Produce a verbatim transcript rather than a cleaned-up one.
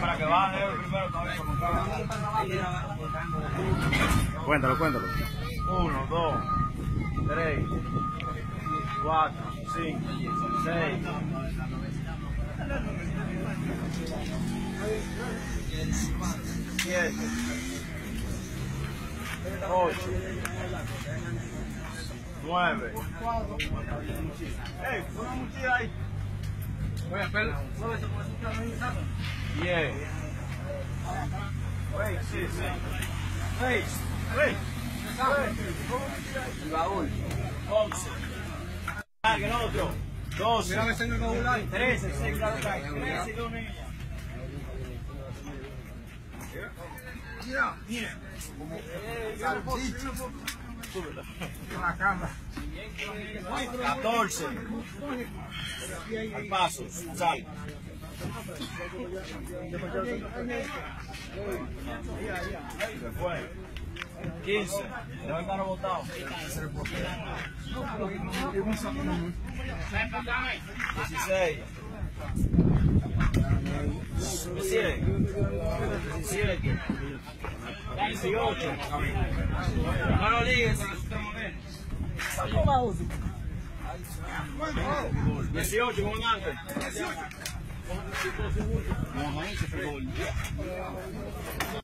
Para que baje primero todavía. Cuéntalo, cuéntalo. Uno, dos, tres, cuatro, cinco, seis. siete. ocho. nueve. Ey, una mochila ahí. Voy a perder. diez. Wey, sí, sí. Wey, wey. El baúl. once. Ah, que no otro. doce. trece, seis, trece, dos niños. Mira, mira. La cama. catorce. Al paso, sal. Se fue. quince. Levantaron botado. dieciséis. diecisiete. dieciocho. No lo ligues. dieciocho con un ángel. dieciocho.